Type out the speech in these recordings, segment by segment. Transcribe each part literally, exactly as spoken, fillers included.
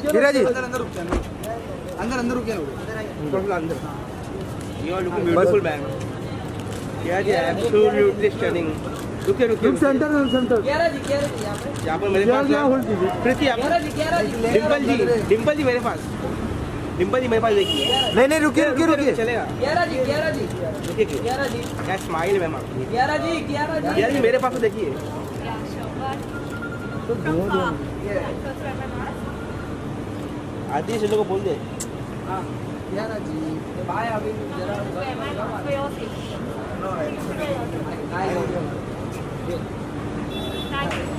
धीरज जी अंदर अंदर रुक जाओ, अंदर अंदर रुक जाओ, अंदर you are looking beautiful man, क्या जी एब्सोल्युटली स्टनिंग। रुके रुके सेंटर सेंटर केरा जी केरा जी यहां पर मेरे पास क्या होल्ड कीजिए प्रीति आप केरा जी केरा जी डिंपल जी डिंपल जी मेरे पास डिंपल जी मेरे पास देखिए। नहीं नहीं रुकिए रुकिए रुकिए चलेगा केरा जी केरा जी देखिए केरा जी क्या स्माइल मैम आप केरा जी केरा जी केरा जी मेरे पास देखिए तो दो दो आदि से लोगों को बोल दे हां केरा जी बाय अभी जरा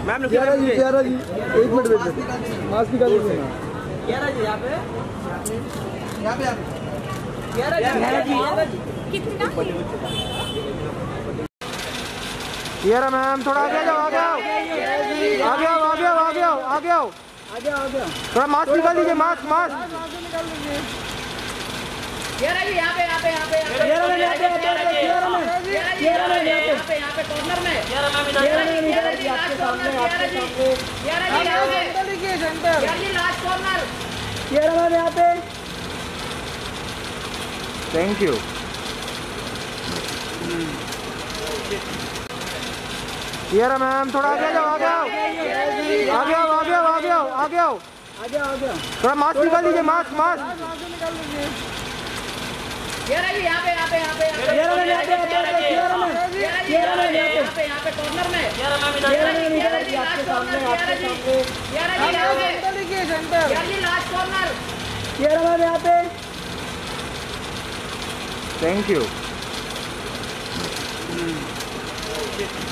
मैम केरा जी केरा जी एक मिनट वेट करें मास्क निकाल दीजिए केरा जी यहां पे यहां पे केरा जी केरा जी कितना केरा मैम थोड़ा आगे जाओ आगे आओ आगे आओ आगे आओ आगे आओ आगे आओ आगे आओ आगे आओ थोड़ा मास्क निकाल दीजिए मास्क मास्क निकाल दीजिए केरा जी यहां पे यहां पे यहां पे केरा जी यहां पे केरा जी यारा मैम यहाँ पे यहाँ पे कॉर्नर में यारा मैम इधर जी आपके सामने आपके सामने यारा जी यहाँ पे सेंटर देखिए सेंटर यारा जी लास्ट कॉर्नर यारा मैम यहाँ पे थैंक यू यारा मैम थोड़ा आगे जाओ आगे आओ आगे आओ आगे आओ आगे आओ आगे आओ आगे आओ आगे थोड़ा मास्क निकाल दीजिए मास्क मास्क निकाल दीजिए यारा जी यहां पे यहां पे यहां पे यारा मैम यहां पे यारा मैम यारा मैम यहां पे यहां पे कॉर्नर में यारा मैम इधर जी आपके सामने आपके सामने यारा जी यहां पे सेंटर देखिए सेंटर यारा जी लास्ट कॉर्नर यारा मैम यहां पे थैंक यू